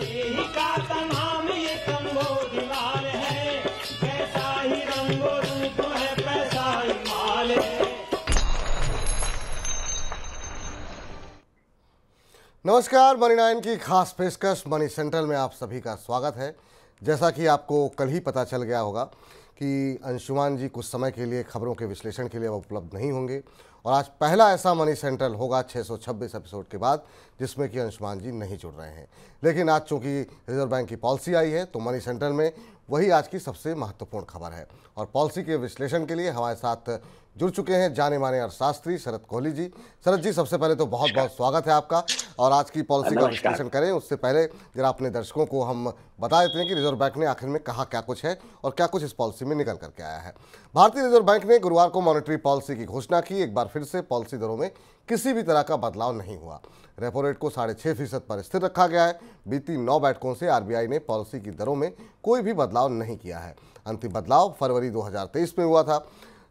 नमस्कार, मनी9 की खास पेशकश मनी सेंट्रल में आप सभी का स्वागत है। जैसा कि आपको कल ही पता चल गया होगा कि अंशुमान जी कुछ समय के लिए खबरों के विश्लेषण के लिए उपलब्ध नहीं होंगे और आज पहला ऐसा मनी सेंट्रल होगा 626 एपिसोड के बाद जिसमें कि अंशुमान जी नहीं जुड़ रहे हैं। लेकिन आज चूँकि रिजर्व बैंक की पॉलिसी आई है तो मनी सेंट्रल में वही आज की सबसे महत्वपूर्ण खबर है और पॉलिसी के विश्लेषण के लिए हमारे साथ जुड़ चुके हैं जाने माने अर्थशास्त्री शरद कोहली जी। शरद जी, सबसे पहले तो बहुत बहुत स्वागत है आपका, और आज की पॉलिसी का विश्लेषण करें उससे पहले जरा अपने दर्शकों को हम बता देते हैं कि रिजर्व बैंक ने आखिर में कहा क्या कुछ है और क्या कुछ इस पॉलिसी में निकल करके आया है। भारतीय रिजर्व बैंक ने गुरुवार को मॉनेटरी पॉलिसी की घोषणा की। एक बार फिर से पॉलिसी दरों में किसी भी तरह का बदलाव नहीं हुआ। रेपो रेट को 6.5% पर स्थिर रखा गया है। बीती 9 बैठकों से आरबीआई ने पॉलिसी की दरों में कोई भी बदलाव नहीं किया है। अंतिम बदलाव फरवरी 2023 में हुआ था।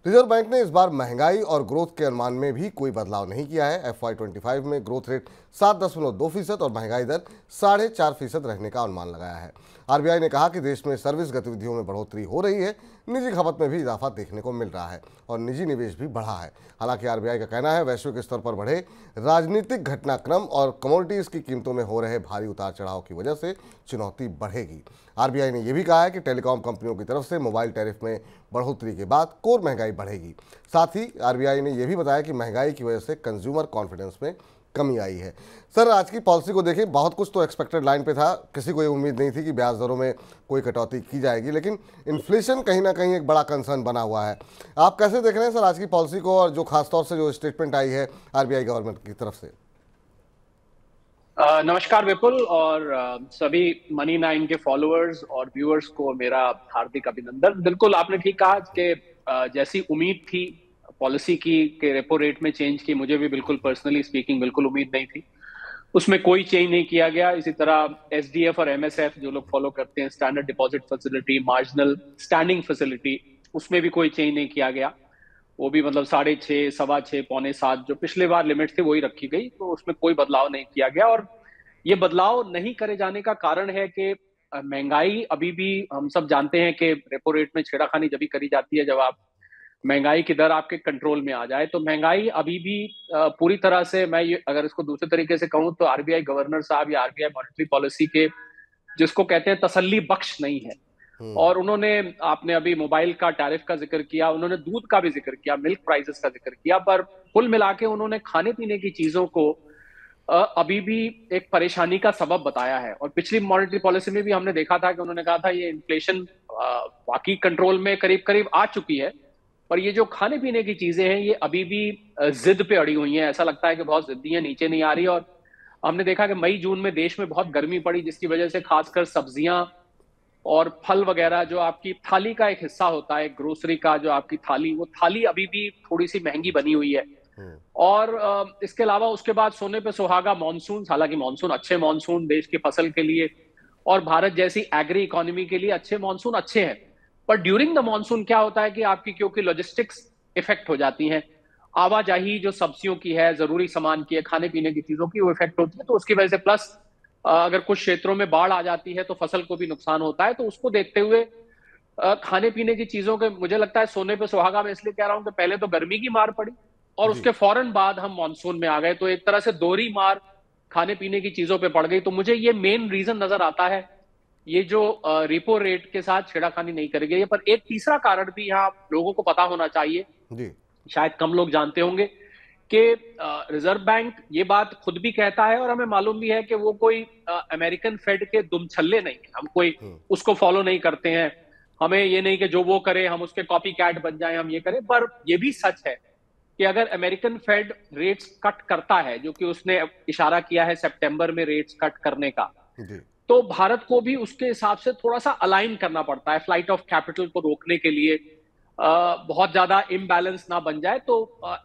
रिजर्व बैंक ने इस बार महंगाई और ग्रोथ के अनुमान में भी कोई बदलाव नहीं किया है। FY25 में ग्रोथ रेट 7.2% और महंगाई दर 4.5% रहने का अनुमान लगाया है। आरबीआई ने कहा कि देश में सर्विस गतिविधियों में बढ़ोतरी हो रही है, निजी खपत में भी इजाफा देखने को मिल रहा है और निजी निवेश भी बढ़ा है। हालांकि आरबीआई का कहना है वैश्विक स्तर पर बढ़े राजनीतिक घटनाक्रम और कमोडिटीज़ की कीमतों में हो रहे भारी उतार चढ़ाव की वजह से चुनौती बढ़ेगी। आरबीआई ने यह भी कहा है कि टेलीकॉम कंपनियों की तरफ से मोबाइल टैरिफ में बढ़ोतरी के बाद कोर महंगाई बढ़ेगी। साथ ही आरबीआई ने यह भी बताया कि महंगाई की वजह से कंज्यूमर कॉन्फिडेंस में कमी आई है। सर, आज की पॉलिसी को देखिए, बहुत कुछ तो एक्सपेक्टेड लाइन पे था, किसी को ये उम्मीद नहीं थी कि ब्याज दरों में कोई कटौती की जाएगी, लेकिन इन्फ्लेशन कहीं ना कहीं एक बड़ा कंसर्न बना हुआ है। आप कैसे देख रहे हैं सर आज की पॉलिसी को और जो खासतौर से जो स्टेटमेंट आई है आरबीआई गवर्नमेंट की तरफ से? नमस्कार विपुल, और सभी मनी9 के फॉलोअर्स और व्यूअर्स को मेरा हार्दिक अभिनंदन। बिल्कुल आपने ठीक कहा कि जैसी उम्मीद थी पॉलिसी की के रेपो रेट में चेंज की, मुझे भी बिल्कुल पर्सनली स्पीकिंग बिल्कुल उम्मीद नहीं थी, उसमें कोई चेंज नहीं किया गया। इसी तरह एसडीएफ और एमएसएफ जो लोग फॉलो करते हैं, standard deposit facility, marginal standing facility, उसमें भी कोई चेंज नहीं किया गया। वो भी मतलब 6.5, 6.25, 6.75 जो पिछले बार लिमिट थे वही रखी गई, तो उसमें कोई बदलाव नहीं किया गया। और ये बदलाव नहीं करे जाने का कारण है कि महंगाई अभी भी, हम सब जानते हैं कि रेपो रेट में छेड़ाखानी जब भी करी जाती है जब आप महंगाई की दर आपके कंट्रोल में आ जाए, तो महंगाई अभी भी पूरी तरह से, मैं ये अगर इसको दूसरे तरीके से कहूँ तो आरबीआई गवर्नर साहब या आरबीआई मॉनेटरी पॉलिसी के जिसको कहते हैं तसल्ली बख्श नहीं है। और उन्होंने, आपने अभी मोबाइल का टैरिफ का जिक्र किया, उन्होंने दूध का भी जिक्र किया, मिल्क प्राइसेस का जिक्र किया, पर कुल मिला के उन्होंने खाने पीने की चीजों को अभी भी एक परेशानी का सबब बताया है। और पिछली मॉनेटरी पॉलिसी में भी हमने देखा था कि उन्होंने कहा था ये इन्फ्लेशन बाकी कंट्रोल में करीब करीब आ चुकी है, पर ये जो खाने पीने की चीजें हैं ये अभी भी जिद पे अड़ी हुई हैं। ऐसा लगता है कि बहुत जिद्दी है, नीचे नहीं आ रही। और हमने देखा कि मई जून में देश में बहुत गर्मी पड़ी, जिसकी वजह से खासकर सब्जियां और फल वगैरह जो आपकी थाली का एक हिस्सा होता है, ग्रोसरी का जो आपकी थाली, वो थाली अभी भी थोड़ी सी महंगी बनी हुई है। और इसके अलावा उसके बाद सोने पे सुहागा मानसून, हालांकि मानसून अच्छे मानसून देश की फसल के लिए और भारत जैसी एग्री इकोनॉमी के लिए अच्छे मानसून अच्छे हैं, पर ड्यूरिंग द मानसून क्या होता है कि आपकी, क्योंकि लॉजिस्टिक्स इफेक्ट हो जाती हैं, आवाजाही जो सब्जियों की है, जरूरी सामान की है, खाने पीने की चीजों की, वो इफेक्ट होती है। तो उसकी वजह से प्लस अगर कुछ क्षेत्रों में बाढ़ आ जाती है तो फसल को भी नुकसान होता है। तो उसको देखते हुए खाने पीने की चीजों के, मुझे लगता है सोने पे सुहागा मैं इसलिए कह रहा हूँ कि पहले तो गर्मी की मार पड़ी और उसके फौरन बाद हम मानसून में आ गए, तो एक तरह से दोहरी मार खाने पीने की चीजों पे पड़ गई। तो मुझे ये मेन रीजन नजर आता है, ये जो रेपो रेट के साथ छेड़ाखानी नहीं करी गई है। पर एक तीसरा कारण भी यहाँ लोगों को पता होना चाहिए जी, शायद कम लोग जानते होंगे कि रिजर्व बैंक ये बात खुद भी कहता है और हमें मालूम भी है कि वो कोई अमेरिकन फेड के दुमछल्ले नहीं है, हम कोई उसको फॉलो नहीं करते हैं, हमें ये नहीं कि जो वो करे हम उसके कॉपी कैट बन जाए, हम ये करें। पर ये भी सच है कि अगर अमेरिकन फेड रेट्स कट करता है, जो कि उसने इशारा किया है सितंबर में रेट्स कट करने का, तो भारत को भी उसके हिसाब से थोड़ा सा अलाइन करना पड़ता है, फ्लाइट ऑफ कैपिटल को रोकने के लिए बहुत ज्यादा इम्बैलेंस ना बन जाए। तो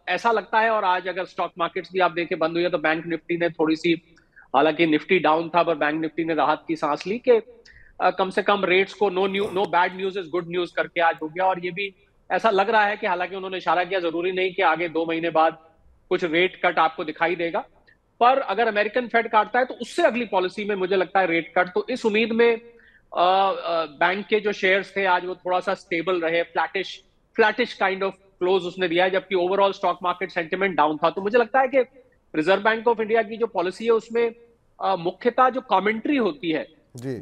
ऐसा लगता है। और आज अगर स्टॉक मार्केट्स भी आप देखें बंद हुई है, तो बैंक निफ्टी ने थोड़ी सी, हालांकि निफ्टी डाउन था पर बैंक निफ्टी ने राहत की सांस ली कि कम से कम रेट्स को no bad news is good news करके आज हो गया। और ये भी ऐसा लग रहा है कि, हालांकि उन्होंने इशारा किया, जरूरी नहीं कि आगे 2 महीने बाद कुछ रेट कट आपको दिखाई देगा, पर अगर अमेरिकन फेड काटता है तो उससे अगली पॉलिसी में मुझे लगता है रेट कट। तो इस उम्मीद में बैंक के जो शेयर्स थे आज वो थोड़ा सा स्टेबल रहे, फ्लैटिश काइंड ऑफ क्लोज उसने दिया है, जबकि overall stock market sentiment down था। तो मुझे लगता है कि रिजर्व बैंक ऑफ इंडिया की जो पॉलिसी है उसमें मुख्यतः जो कमेंट्री होती है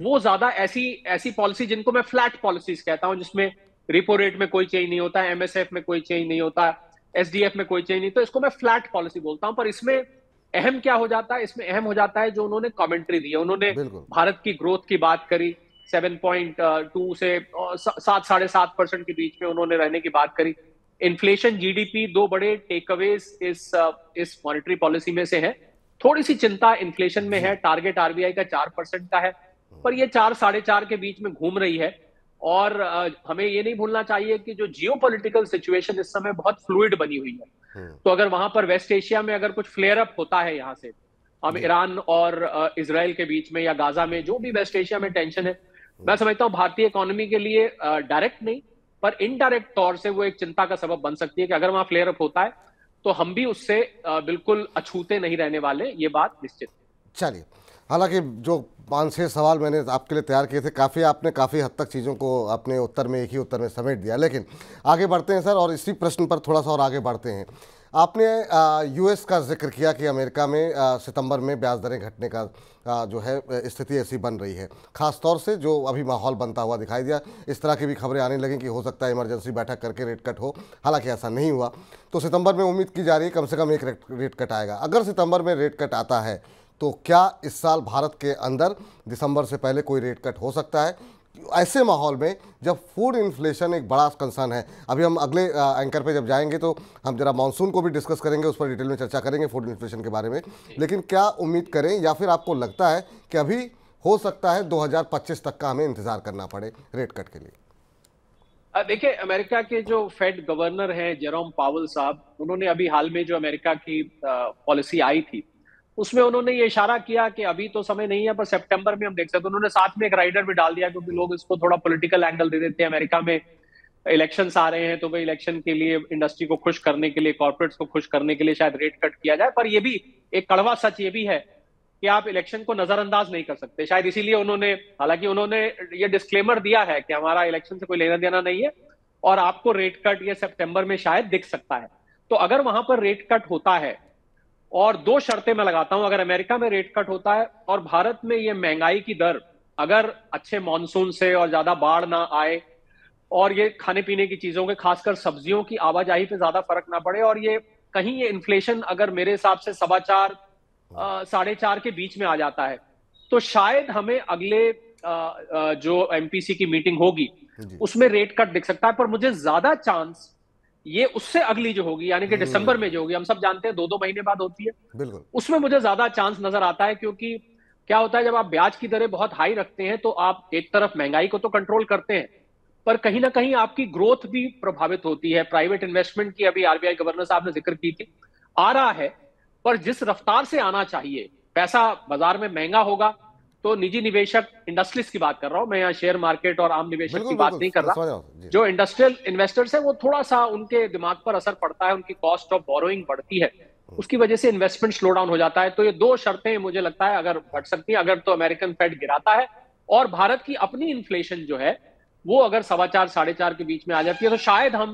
वो ज्यादा ऐसी पॉलिसी जिनको मैं फ्लैट पॉलिसीज कहता हूं, जिसमें रेपो रेट में कोई चेंज नहीं होता, एमएसएफ में कोई चेंज नहीं होता, एसडीएफ में कोई चेंज नहीं, तो इसको मैं फ्लैट पॉलिसी बोलता हूं। पर इसमें अहम क्या हो जाता है, इसमें अहम हो जाता है जो उन्होंने कमेंट्री दी है। उन्होंने भारत की ग्रोथ की बात करी, 7.2 से 7-7.5% के बीच में उन्होंने रहने की बात करी। इन्फ्लेशन, जीडीपी, दो बड़े टेकअवेज इस मॉनेटरी पॉलिसी में से है। थोड़ी सी चिंता इन्फ्लेशन में है, टारगेट आरबीआई का 4% का है, पर ये 4-4.5 के बीच में घूम रही है। और हमें ये नहीं भूलना चाहिए कि जो जियोपॉलिटिकल सिचुएशन इस समय बहुत फ्लूइड बनी हुई है, तो अगर वहां पर वेस्ट एशिया में अगर कुछ फ्लेयर अप होता है, यहाँ से हम ईरान और इजराइल के बीच में या गाजा में जो भी वेस्ट एशिया में टेंशन है, मैं समझता हूँ भारतीय इकोनॉमी के लिए डायरेक्ट नहीं पर इनडायरेक्ट तौर से वो एक चिंता का सबब बन सकती है कि अगर वहां फ्लेयर अप होता है तो हम भी उससे बिल्कुल अछूते नहीं रहने वाले, ये बात निश्चित। चलिए, हालांकि जो 5-6 सवाल मैंने आपके लिए तैयार किए थे, काफ़ी हद तक चीज़ों को आपने एक ही उत्तर में समेट दिया। लेकिन आगे बढ़ते हैं सर, और इसी प्रश्न पर थोड़ा सा और आगे बढ़ते हैं। आपने यूएस का जिक्र किया कि अमेरिका में सितंबर में ब्याज दरें घटने का जो है स्थिति ऐसी बन रही है, खासतौर से जो अभी माहौल बनता हुआ दिखाई दिया, इस तरह की भी खबरें आने लगें कि हो सकता है इमरजेंसी बैठक करके रेट कट हो। हालांकि ऐसा नहीं हुआ, तो सितंबर में उम्मीद की जा रही है कम से कम एक रेट कट आएगा। अगर सितंबर में रेट कट आता है तो क्या इस साल भारत के अंदर दिसंबर से पहले कोई रेट कट हो सकता है? ऐसे माहौल में जब फूड इन्फ्लेशन एक बड़ा कंसर्न है, अभी हम अगले एंकर पे जब जाएंगे तो हम जरा मानसून को भी डिस्कस करेंगे, उस पर डिटेल में चर्चा करेंगे फूड इन्फ्लेशन के बारे में। लेकिन क्या उम्मीद करें या फिर आपको लगता है कि अभी हो सकता है 2025 तक का हमें इंतज़ार करना पड़े रेट कट के लिए? देखिए, अमेरिका के जो फेड गवर्नर हैं जेरोम पावल साहब, उन्होंने अभी हाल में जो अमेरिका की पॉलिसी आई थी उसमें उन्होंने ये इशारा किया कि अभी तो समय नहीं है पर सितंबर में हम देख सकते हैं। उन्होंने साथ में एक राइडर भी डाल दिया क्योंकि लोग इसको थोड़ा पॉलिटिकल एंगल दे देते हैं। अमेरिका में इलेक्शंस आ रहे हैं तो भाई इलेक्शन के लिए, इंडस्ट्री को खुश करने के लिए, कॉर्पोरेट्स को खुश करने के लिए शायद रेट कट किया जाए। पर यह भी एक कड़वा सच ये भी है कि आप इलेक्शन को नजरअंदाज नहीं कर सकते, शायद इसीलिए उन्होंने, हालांकि उन्होंने ये डिस्क्लेमर दिया है कि हमारा इलेक्शन से कोई लेना देना नहीं है और आपको रेट कट ये सितंबर में शायद दिख सकता है। तो अगर वहां पर रेट कट होता है, और दो शर्तें मैं लगाता हूं, अगर अमेरिका में रेट कट होता है और भारत में ये महंगाई की दर अगर अच्छे मानसून से और ज्यादा बाढ़ ना आए और ये खाने पीने की चीजों के, खासकर सब्जियों की आवाजाही पे ज्यादा फर्क ना पड़े, और ये कहीं ये इन्फ्लेशन अगर मेरे हिसाब से 4.25-4.5 के बीच में आ जाता है, तो शायद हमें अगले जो एमपीसी की मीटिंग होगी उसमें रेट कट दिख सकता है। पर मुझे ज्यादा चांस ये उससे अगली जो होगी, यानी कि दिसंबर में जो होगी, हम सब जानते हैं 2-2 महीने बाद होती है, उसमें मुझे ज्यादा चांस नजर आता है। क्योंकि क्या होता है, जब आप ब्याज की दरें बहुत हाई रखते हैं तो आप एक तरफ महंगाई को तो कंट्रोल करते हैं पर कहीं ना कहीं आपकी ग्रोथ भी प्रभावित होती है। प्राइवेट इन्वेस्टमेंट की अभी आरबीआई गवर्नर साहब ने जिक्र की थी, आ रहा है पर जिस रफ्तार से आना चाहिए, पैसा बाजार में महंगा होगा तो निजी निवेशक, इंडस्ट्रीज की बात कर रहा हूं मैं, यहाँ शेयर मार्केट और आम निवेशक की बात नहीं कर रहा, जो इंडस्ट्रियल इन्वेस्टर्स है वो थोड़ा सा उनके दिमाग पर असर पड़ता है, उनकी कॉस्ट ऑफ बोरोइंग बढ़ती है, उसकी वजह से इन्वेस्टमेंट स्लो डाउन हो जाता है। तो ये दो शर्तें मुझे लगता है अगर घट सकती है, अगर तो अमेरिकन फेड गिराता है और भारत की अपनी इन्फ्लेशन जो है वो अगर 4.25-4.5 के बीच में आ जाती है, तो शायद हम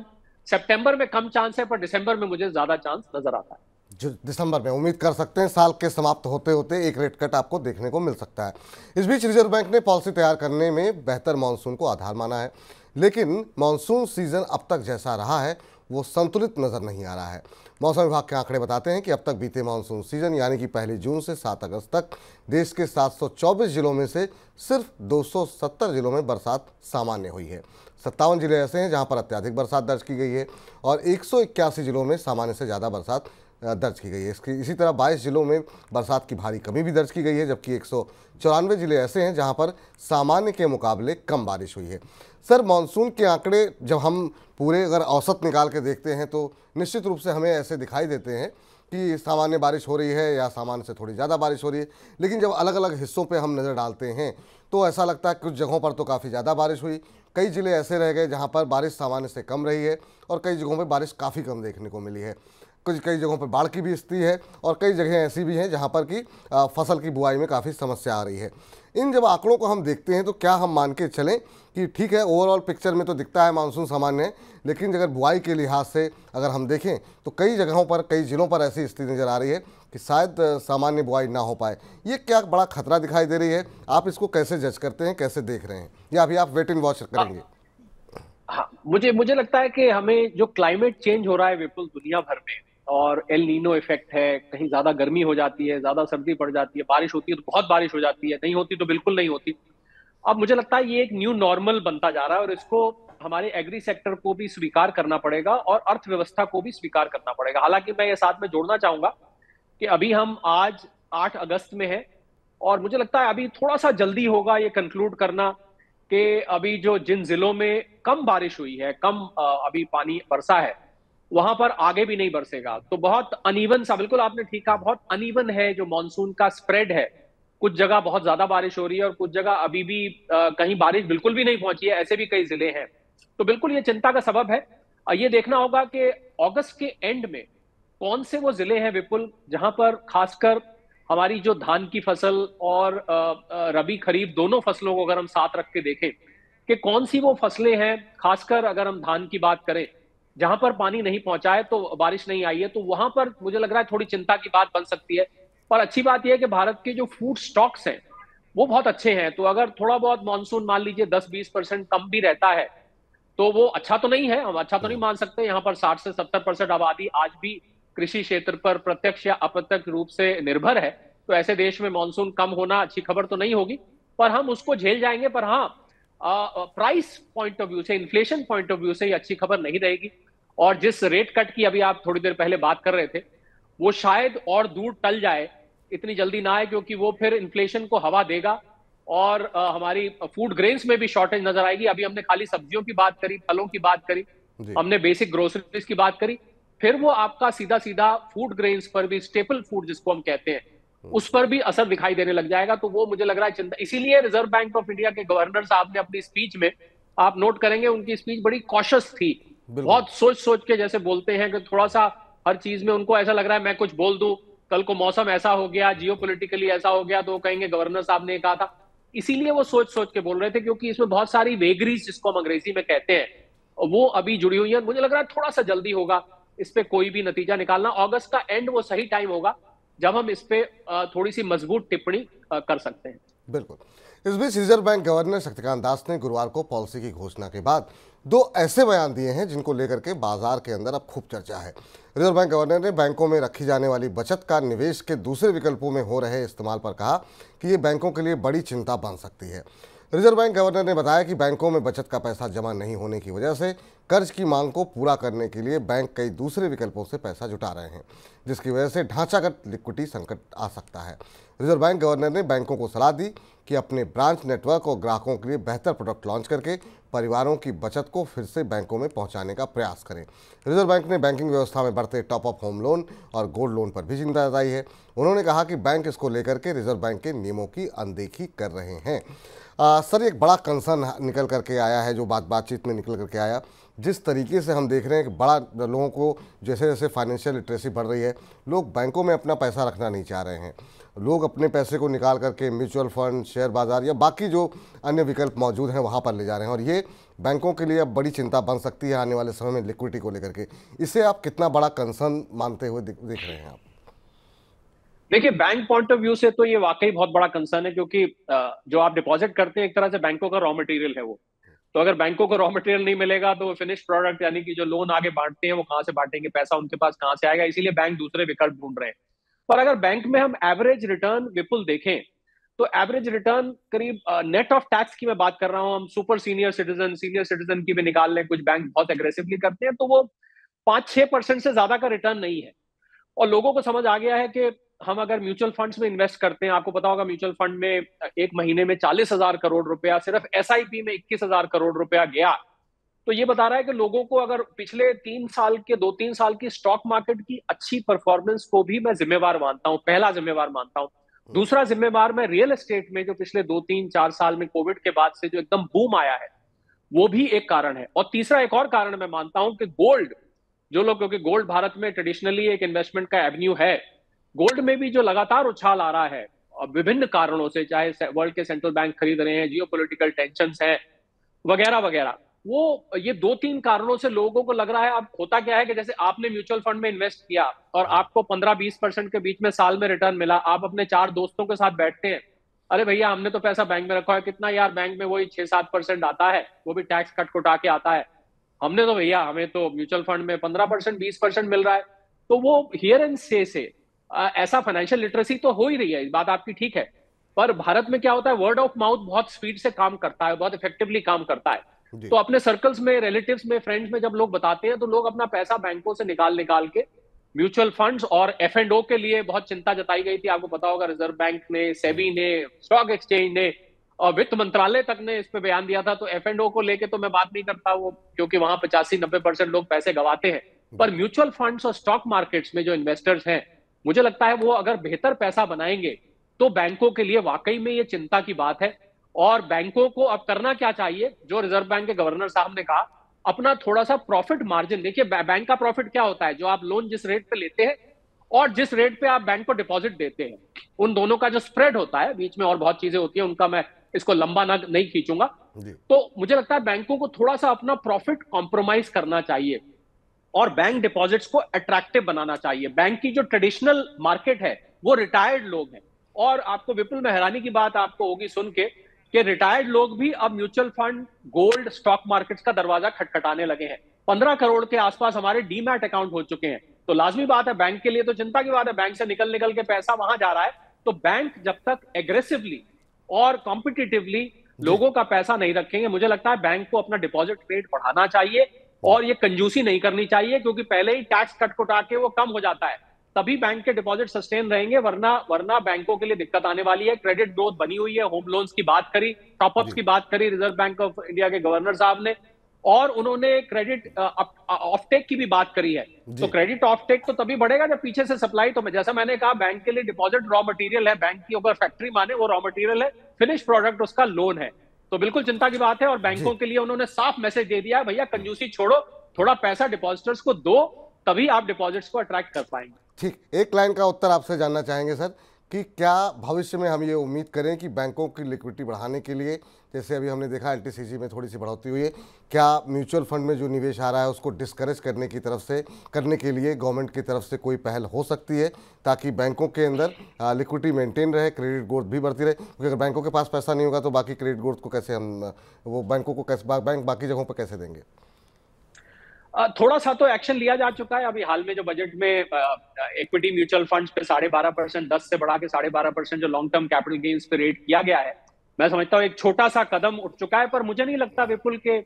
सितंबर में कम चांस है पर दिसंबर में मुझे ज्यादा चांस नजर आता है। जो दिसंबर में उम्मीद कर सकते हैं साल के समाप्त होते होते एक रेट कट आपको देखने को मिल सकता है। इस बीच रिजर्व बैंक ने पॉलिसी तैयार करने में बेहतर मानसून को आधार माना है, लेकिन मानसून सीजन अब तक जैसा रहा है वो संतुलित नज़र नहीं आ रहा है। मौसम विभाग के आंकड़े बताते हैं कि अब तक बीते मानसून सीजन यानी कि 1 जून से 7 अगस्त तक देश के 724 जिलों में से सिर्फ 270 जिलों में बरसात सामान्य हुई है। 57 जिले ऐसे हैं जहां पर अत्यधिक बरसात दर्ज की गई है और 181 जिलों में सामान्य से ज़्यादा बरसात दर्ज की गई है। इसकी इसी तरह 22 जिलों में बरसात की भारी कमी भी दर्ज की गई है, जबकि 194 जिले ऐसे हैं जहां पर सामान्य के मुकाबले कम बारिश हुई है। सर, मानसून के आंकड़े जब हम पूरे अगर औसत निकाल के देखते हैं तो निश्चित रूप से हमें ऐसे दिखाई देते हैं कि सामान्य बारिश हो रही है या सामान्य से थोड़ी ज़्यादा बारिश हो रही है, लेकिन जब अलग अलग हिस्सों पर हम नज़र डालते हैं तो ऐसा लगता है कुछ जगहों पर तो काफ़ी ज़्यादा बारिश हुई, कई ज़िले ऐसे रह गए जहाँ पर बारिश सामान्य से कम रही है और कई जगहों पर बारिश काफ़ी कम देखने को मिली है। कुछ कई जगहों पर बाढ़ की भी स्थिति है और कई जगह ऐसी भी हैं जहां पर कि फसल की बुआई में काफ़ी समस्या आ रही है। इन जब आंकड़ों को हम देखते हैं तो क्या हम मान के चलें कि ठीक है, ओवरऑल पिक्चर में तो दिखता है मानसून सामान्य है, लेकिन अगर बुआई के लिहाज से अगर हम देखें तो कई जगहों पर, कई ज़िलों पर ऐसी स्थिति नज़र आ रही है कि शायद सामान्य बुआई ना हो पाए। ये क्या बड़ा खतरा दिखाई दे रही है? आप इसको कैसे जज करते हैं, कैसे देख रहे हैं, या अभी आप वेट एंड वॉच करेंगे? हाँ, मुझे लगता है कि हमें जो क्लाइमेट चेंज हो रहा है विपुल दुनिया भर में, और एल नीनो इफेक्ट है, कहीं ज्यादा गर्मी हो जाती है, ज्यादा सर्दी पड़ जाती है, बारिश होती है तो बहुत बारिश हो जाती है, नहीं होती तो बिल्कुल नहीं होती। अब मुझे लगता है ये एक न्यू नॉर्मल बनता जा रहा है और इसको हमारे एग्री सेक्टर को भी स्वीकार करना पड़ेगा और अर्थव्यवस्था को भी स्वीकार करना पड़ेगा। हालांकि मैं ये साथ में जोड़ना चाहूंगा कि अभी हम आज 8 अगस्त में है और मुझे लगता है अभी थोड़ा सा जल्दी होगा ये कंक्लूड करना कि अभी जो जिन जिलों में कम बारिश हुई है, कम अभी पानी बरसा है, वहां पर आगे भी नहीं बरसेगा। तो बहुत अनइवन सा, बिल्कुल आपने ठीक कहा, बहुत अनइवन है जो मॉनसून का स्प्रेड है। कुछ जगह बहुत ज्यादा बारिश हो रही है और कुछ जगह अभी भी कहीं बारिश बिल्कुल भी नहीं पहुंची है, ऐसे भी कई जिले हैं। तो बिल्कुल ये चिंता का सबब है। ये देखना होगा कि अगस्त के एंड में कौन से वो जिले हैं विपुल जहां पर खासकर हमारी जो धान की फसल और रबी खरीफ दोनों फसलों को अगर हम साथ रख के देखें कि कौन सी वो फसलें हैं, खासकर अगर हम धान की बात करें जहां पर पानी नहीं पहुंचा है, तो बारिश नहीं आई है, तो वहां पर मुझे लग रहा है थोड़ी चिंता की बात बन सकती है। पर अच्छी बात यह है कि भारत के जो फूड स्टॉक्स हैं वो बहुत अच्छे हैं, तो अगर थोड़ा बहुत मानसून मान लीजिए 10-20% कम भी रहता है तो वो अच्छा तो नहीं है, हम अच्छा तो नहीं मान सकते। यहाँ पर 60 से 70% आबादी आज भी कृषि क्षेत्र पर प्रत्यक्ष या अप्रत्यक्ष रूप से निर्भर है, तो ऐसे देश में मानसून कम होना अच्छी खबर तो नहीं होगी, पर हम उसको झेल जाएंगे। पर हाँ, प्राइस पॉइंट ऑफ व्यू से, इन्फ्लेशन पॉइंट ऑफ व्यू से ये अच्छी खबर नहीं रहेगी। और जिस रेट कट की अभी आप थोड़ी देर पहले बात कर रहे थे वो शायद और दूर टल जाए, इतनी जल्दी ना आए, क्योंकि वो फिर इन्फ्लेशन को हवा देगा और हमारी फूड ग्रेन्स में भी शॉर्टेज नजर आएगी। अभी हमने खाली सब्जियों की बात करी, फलों की बात करी, हमने बेसिक ग्रोसरीज की बात करी, फिर वो आपका सीधा सीधा फूड ग्रेन्स पर भी, स्टेपल फूड जिसको हम कहते हैं, उस पर भी असर दिखाई देने लग जाएगा। तो वो मुझे लग रहा है चिंता। इसीलिए रिजर्व बैंक ऑफ इंडिया के गवर्नर साहब ने अपनी स्पीच में, आप नोट करेंगे, उनकी स्पीच बड़ी कॉशियस थी, बहुत सोच सोच के जैसे बोलते हैं कि थोड़ा सा हर चीज में उनको ऐसा लग रहा है मैं कुछ बोल दूं, कल को मौसम ऐसा हो गया, जियोपॉलिटिकली ऐसा हो गया, तो वो कहेंगे गवर्नर साहब ने कहा था। इसीलिए वो सोच सोच के बोल रहे थे, क्योंकि इसमें बहुत सारी वेगरीज जिसको हम अंग्रेजी में कहते हैं वो अभी जुड़ी हुई है। मुझे लग रहा है थोड़ा सा जल्दी होगा इस पर कोई भी नतीजा निकालना। अगस्त का एंड वो सही टाइम होगा जब हम इस पे थोड़ी सी मजबूत टिप्पणी कर सकते हैं। बिल्कुल। इस बीच reserve bank governor Shaktikanta Das ने गुरुवार को पॉलिसी की घोषणा के बाद 2 ऐसे बयान दिए हैं जिनको लेकर के बाजार के अंदर अब खूब चर्चा है। रिजर्व बैंक गवर्नर ने बैंकों में रखी जाने वाली बचत का निवेश के दूसरे विकल्पों में हो रहे इस्तेमाल पर कहा कि ये बैंकों के लिए बड़ी चिंता बन सकती है। रिजर्व बैंक गवर्नर ने बताया कि बैंकों में बचत का पैसा जमा नहीं होने की वजह से कर्ज की मांग को पूरा करने के लिए बैंक कई दूसरे विकल्पों से पैसा जुटा रहे हैं, जिसकी वजह से ढांचागत लिक्विडिटी संकट आ सकता है। रिजर्व बैंक गवर्नर ने बैंकों को सलाह दी कि अपने ब्रांच नेटवर्क और ग्राहकों के लिए बेहतर प्रोडक्ट लॉन्च करके परिवारों की बचत को फिर से बैंकों में पहुंचाने का प्रयास करें। रिजर्व बैंक ने बैंकिंग व्यवस्था में बढ़ते टॉप अप होम लोन और गोल्ड लोन पर भी चिंता जताई है। उन्होंने कहा कि बैंक इसको लेकर के रिजर्व बैंक के नियमों की अनदेखी कर रहे हैं। सर, एक बड़ा कंसर्न निकल करके आया है, जो बातचीत में निकल करके आया, जिस तरीके से हम देख रहे हैं कि बड़ा लोगों को जैसे जैसे फाइनेंशियल लिटरेसी बढ़ रही है, लोग बैंकों में अपना पैसा रखना नहीं चाह रहे हैं। लोग अपने पैसे को निकाल करके म्यूचुअल फंड, शेयर बाज़ार या बाकी जो अन्य विकल्प मौजूद हैं वहाँ पर ले जा रहे हैं, और ये बैंकों के लिए अब बड़ी चिंता बन सकती है आने वाले समय में लिक्विडिटी को लेकर के। इसे आप कितना बड़ा कंसर्न मानते हुए देख रहे हैं आप? देखिए, बैंक पॉइंट ऑफ व्यू से तो ये वाकई बहुत बड़ा कंसर्न है, क्योंकि जो आप डिपॉजिट करते हैं एक तरह से बैंकों का रॉ मटेरियल है वो। तो अगर बैंकों को रॉ मटेरियल नहीं मिलेगा तो फिनिश प्रोडक्ट यानी कि जो लोन आगे बांटते हैं वो कहाँ से बांटेंगे, पैसा उनके पास कहाँ से आएगा, इसीलिए बैंक दूसरे विकल्प ढूंढ रहे हैं। पर अगर बैंक में हम एवरेज रिटर्न विपुल देखें तो एवरेज रिटर्न करीब, नेट ऑफ टैक्स की मैं बात कर रहा हूँ, हम सुपर सीनियर सिटीजन की भी निकाल लें, कुछ बैंक बहुत एग्रेसिवली करते हैं, तो वो 5-6% से ज्यादा का रिटर्न नहीं है। और लोगों को समझ आ गया है कि हम अगर म्यूचुअल फंड्स में इन्वेस्ट करते हैं, आपको पता होगा म्यूचुअल फंड में एक महीने में 40,000 करोड़ रुपया, सिर्फ SIP में 21,000 करोड़ रुपया गया, तो ये बता रहा है कि लोगों को अगर पिछले 3 साल के, 2-3 साल की स्टॉक मार्केट की अच्छी परफॉर्मेंस को भी मैं जिम्मेवार मानता हूँ, पहला जिम्मेवार मानता हूँ। दूसरा जिम्मेवार मैं रियल एस्टेट में, जो पिछले 2-3-4 साल में कोविड के बाद से जो एकदम बूम आया है, वो भी एक कारण है। और तीसरा एक और कारण मैं मानता हूँ कि गोल्ड जो लोग, क्योंकि गोल्ड भारत में ट्रेडिशनली एक इन्वेस्टमेंट का एवेन्यू है, गोल्ड में भी जो लगातार उछाल आ रहा है विभिन्न कारणों से, चाहे वर्ल्ड के सेंट्रल बैंक खरीद रहे हैं, जियोपॉलिटिकल टेंशंस हैं वगैरह वगैरह, वो ये दो तीन कारणों से लोगों को लग रहा है। अब होता क्या है कि जैसे आपने म्यूचुअल फंड में इन्वेस्ट किया और आपको 15-20% के बीच में साल में रिटर्न मिला, आप अपने 4 दोस्तों के साथ बैठते हैं, अरे भैया हमने तो पैसा बैंक में रखा है, कितना यार, बैंक में वही 6-7% आता है, वो भी टैक्स कट कुटा के आता है, हमने तो भैया, हमें तो म्यूचुअल फंड में 15% 20% मिल रहा है। तो वो हियर एंड से ऐसा फाइनेंशियल लिटरेसी तो हो ही रही है, इस बात आपकी ठीक है, पर भारत में क्या होता है, वर्ड ऑफ माउथ बहुत स्पीड से काम करता है, बहुत इफेक्टिवली काम करता है। तो अपने सर्कल्स में, रिलेटिव्स में, फ्रेंड्स में जब लोग बताते हैं तो लोग अपना पैसा बैंकों से निकाल के म्यूचुअल फंड्स और F&O के लिए बहुत चिंता जताई गई थी। आपको पता होगा रिजर्व बैंक ने, सेबी ने, स्टॉक एक्सचेंज ने और वित्त मंत्रालय तक ने इस पे बयान दिया था। तो F&O को लेके तो मैं बात नहीं करता, वो क्योंकि वहां 85-90% लोग पैसे गंवाते हैं, पर म्यूचुअल फंड्स और स्टॉक मार्केट्स में जो इन्वेस्टर्स हैं, मुझे लगता है वो अगर बेहतर पैसा बनाएंगे तो बैंकों के लिए वाकई में ये चिंता की बात है। और बैंकों को अब करना क्या चाहिए, जो रिजर्व बैंक के गवर्नर साहब ने कहा, अपना थोड़ा सा प्रॉफिट मार्जिन, देखिए बैंक का प्रॉफिट क्या होता है, जो आप लोन जिस रेट पे लेते हैं और जिस रेट पे आप बैंक को डिपॉजिट देते हैं, उन दोनों का जो स्प्रेड होता है, बीच में और बहुत चीजें होती है, उनका मैं इसको लंबा नहीं खींचूंगा। तो मुझे लगता है बैंकों को थोड़ा सा अपना प्रॉफिट कॉम्प्रोमाइज करना चाहिए और बैंक डिपॉजिट्स को अट्रैक्टिव बनाना चाहिए। बैंक की जो ट्रेडिशनल मार्केट है वो रिटायर्ड लोग हैं, और आपको विपुल में हैरानी की बात आपको होगी सुन के रिटायर्ड लोग भी अब mutual fund, gold, stock markets का दरवाजा खटखटाने लगे हैं। 15 करोड़ के आसपास हमारे डीमैट अकाउंट हो चुके हैं। तो लाजमी बात है, बैंक के लिए तो चिंता की बात है, बैंक से निकल के पैसा वहां जा रहा है। तो बैंक जब तक एग्रेसिवली और कॉम्पिटिटिवली लोगों का पैसा नहीं रखेंगे, मुझे लगता है बैंक को अपना डिपॉजिट रेट बढ़ाना चाहिए और ये कंजूसी नहीं करनी चाहिए, क्योंकि पहले ही टैक्स कट कुटा के वो कम हो जाता है, तभी बैंक के डिपॉजिट सस्टेन रहेंगे, वरना बैंकों के लिए दिक्कत आने वाली है। क्रेडिट ग्रोथ बनी हुई है, होम लोन्स की बात करी, टॉपअप्स की बात करी रिजर्व बैंक ऑफ इंडिया के गवर्नर साहब ने, और उन्होंने क्रेडिट ऑफटेक की भी बात करी है। तो क्रेडिट ऑफटेक तो तभी बढ़ेगा जब पीछे से सप्लाई, तो जैसा मैंने कहा बैंक के लिए डिपॉजिट रॉ मटेरियल है, बैंक की अगर फैक्ट्री माने वो रॉ मटेरियल है, फिनिश प्रोडक्ट उसका लोन है। तो बिल्कुल चिंता की बात है, और बैंकों के लिए उन्होंने साफ मैसेज दे दिया, भैया कंजूसी छोड़ो, थोड़ा पैसा डिपॉजिटर्स को दो, तभी आप डिपॉजिट्स को अट्रैक्ट कर पाएंगे। ठीक, एक लाइन का उत्तर आपसे जानना चाहेंगे सर, कि क्या भविष्य में हम ये उम्मीद करें कि बैंकों की लिक्विडिटी बढ़ाने के लिए, जैसे अभी हमने देखा LTCG में थोड़ी सी बढ़ोतरी हुई है, क्या म्यूचुअल फंड में जो निवेश आ रहा है उसको डिस्करेज करने की तरफ से करने के लिए गवर्नमेंट की तरफ से कोई पहल हो सकती है, ताकि बैंकों के अंदर लिक्विडिटी मेंटेन रहे, क्रेडिट ग्रोथ भी बढ़ती रहे? क्योंकि अगर बैंकों के पास पैसा नहीं होगा तो बाकी क्रेडिट ग्रोथ को कैसे हम, वो बैंकों को कैसे, बैंक बाकी जगहों पर कैसे देंगे? थोड़ा सा तो एक्शन लिया जा चुका है। अभी हाल में जो बजट में इक्विटी म्यूचुअल फंड्स पे 12.5% 10 से बढ़ा के 12.5% जो लॉन्ग टर्म कैपिटल गेन्स पे रेट किया गया है, मैं समझता हूँ एक छोटा सा कदम उठ चुका है, पर मुझे नहीं लगता विपुल के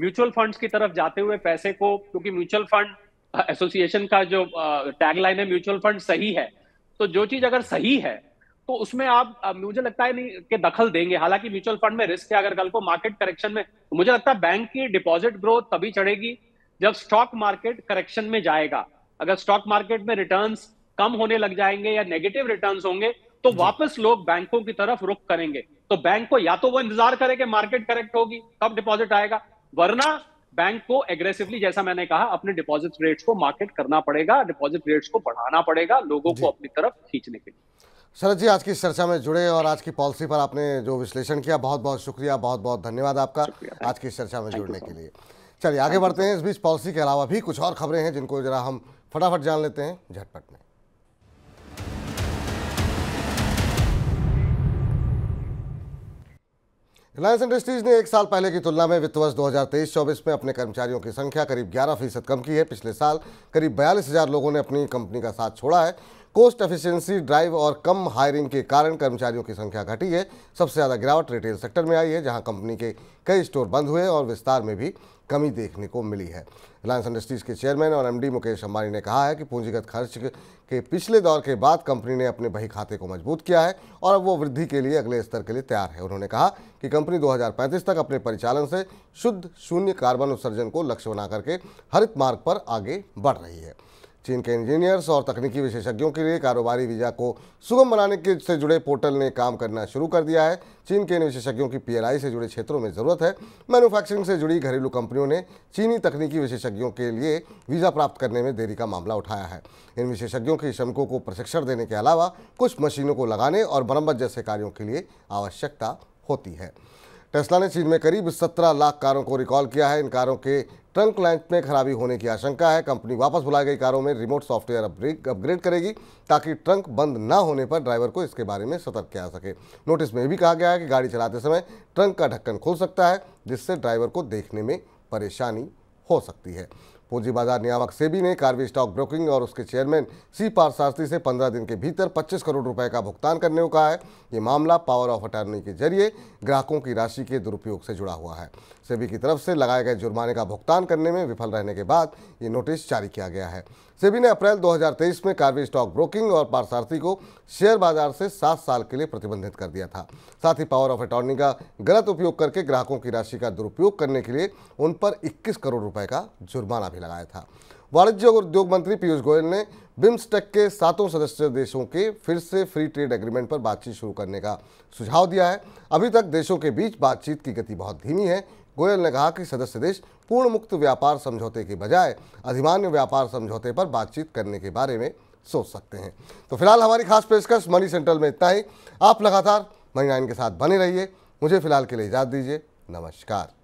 म्यूचुअल फंड्स की तरफ जाते हुए पैसे को, क्योंकि म्यूचुअल फंड एसोसिएशन का जो टैगलाइन है म्यूचुअल फंड सही है, तो जो चीज अगर सही है तो उसमें आप मुझे लगता है नहीं कि दखल देंगे। हालांकि म्यूचुअल फंड में रिस्क है, अगर कल को मार्केट करेक्शन में, मुझे लगता है बैंक की डिपॉजिट ग्रोथ तभी चढ़ेगी जब स्टॉक मार्केट करेक्शन में जाएगा। अगर स्टॉक मार्केट में रिटर्न्स कम होने लग जाएंगे या नेगेटिव रिटर्न्स होंगे तो वापस लोग बैंकों की तरफ रुख करेंगे। तो बैंक को या तो वो इंतजार करे कि मार्केट करेक्ट होगी तब डिपॉजिट आएगा, वरना बैंक को एग्रेसिवली, जैसा मैंने कहा, अपने डिपॉजिट रेट्स को मार्केट करना पड़ेगा, डिपॉजिट रेट्स को बढ़ाना पड़ेगा लोगों को अपनी तरफ खींचने के लिए। शरद जी, आज की चर्चा में जुड़े और आज की पॉलिसी पर आपने जो विश्लेषण किया, बहुत बहुत शुक्रिया, बहुत बहुत धन्यवाद आपका आज की चर्चा में जुड़ने के लिए। चलिए आगे बढ़ते हैं। इस बीच पॉलिसी के अलावा भी कुछ और खबरें हैं जिनको जरा हम फटाफट जान लेते हैं झटपट में। रिलायंस इंडस्ट्रीज ने एक साल पहले की तुलना में वित्त वर्ष 2023-24 में अपने कर्मचारियों की संख्या करीब 11% कम की है। पिछले साल करीब 42,000 लोगों ने अपनी कंपनी का साथ छोड़ा है। कोस्ट एफिशिएंसी ड्राइव और कम हायरिंग के कारण कर्मचारियों की संख्या घटी है। सबसे ज़्यादा गिरावट रिटेल सेक्टर में आई है, जहां कंपनी के कई स्टोर बंद हुए और विस्तार में भी कमी देखने को मिली है। रिलायंस इंडस्ट्रीज़ के चेयरमैन और एमडी मुकेश अंबानी ने कहा है कि पूंजीगत खर्च के पिछले दौर के बाद कंपनी ने अपने बही खाते को मजबूत किया है और अब वो वृद्धि के लिए अगले स्तर के लिए तैयार है। उन्होंने कहा कि कंपनी 2035 तक अपने परिचालन से शुद्ध शून्य कार्बन उत्सर्जन को लक्ष्य बना करके हरित मार्ग पर आगे बढ़ रही है। चीन के इंजीनियर्स और तकनीकी विशेषज्ञों के लिए कारोबारी वीजा को सुगम बनाने के से जुड़े पोर्टल ने काम करना शुरू कर दिया है। चीन के इन विशेषज्ञों की पीएलआई से जुड़े क्षेत्रों में ज़रूरत है। मैन्युफैक्चरिंग से जुड़ी घरेलू कंपनियों ने चीनी तकनीकी विशेषज्ञों के लिए वीज़ा प्राप्त करने में देरी का मामला उठाया है। इन विशेषज्ञों के श्रमिकों को प्रशिक्षण देने के अलावा कुछ मशीनों को लगाने और मरम्मत जैसे कार्यों के लिए आवश्यकता होती है। टेस्ला ने चीन में करीब 17 लाख कारों को रिकॉल किया है। इन कारों के ट्रंक लैंप में खराबी होने की आशंका है। कंपनी वापस बुलाई गई कारों में रिमोट सॉफ्टवेयर अपग्रेड करेगी ताकि ट्रंक बंद ना होने पर ड्राइवर को इसके बारे में सतर्क किया जा सके। नोटिस में भी कहा गया है कि गाड़ी चलाते समय ट्रंक का ढक्कन खुल सकता है, जिससे ड्राइवर को देखने में परेशानी हो सकती है। पूंजी बाजार नियामक सेबी ने कार्वी स्टॉक ब्रोकिंग और उसके चेयरमैन सी पारसारथी से 15 दिन के भीतर 25 करोड़ रुपए का भुगतान करने को कहा है। ये मामला पावर ऑफ अटॉर्नी के जरिए ग्राहकों की राशि के दुरुपयोग से जुड़ा हुआ है। सेबी की तरफ से लगाए गए जुर्माने का भुगतान करने में विफल रहने के बाद ये नोटिस जारी किया गया है। सेबी ने अप्रैल 2023 में कार्वी स्टॉक ब्रोकिंग और पारसारथी को शेयर बाजार से 7 साल के लिए प्रतिबंधित कर दिया था। साथ ही पावर ऑफ अटॉर्नी का गलत उपयोग करके ग्राहकों की राशि का दुरुपयोग करने के लिए उन पर 21 करोड़ रुपए का जुर्माना भी लगाया था। वाणिज्य और उद्योग मंत्री पीयूष गोयल ने बिम्सटेक के 7 सदस्य देशों के फिर से फ्री ट्रेड एग्रीमेंट पर बातचीत शुरू करने का सुझाव दिया है। अभी तक देशों के बीच बातचीत की गति बहुत धीमी है। गोयल ने कहा कि सदस्य देश पूर्ण मुक्त व्यापार समझौते के बजाय अधिमान्य व्यापार समझौते पर बातचीत करने के बारे में सोच सकते हैं। तो फिलहाल हमारी खास पेशकश मनी सेंट्रल में इतना ही। आप लगातार मनी9 के साथ बने रहिए। मुझे फिलहाल के लिए इजाजत दीजिए। नमस्कार।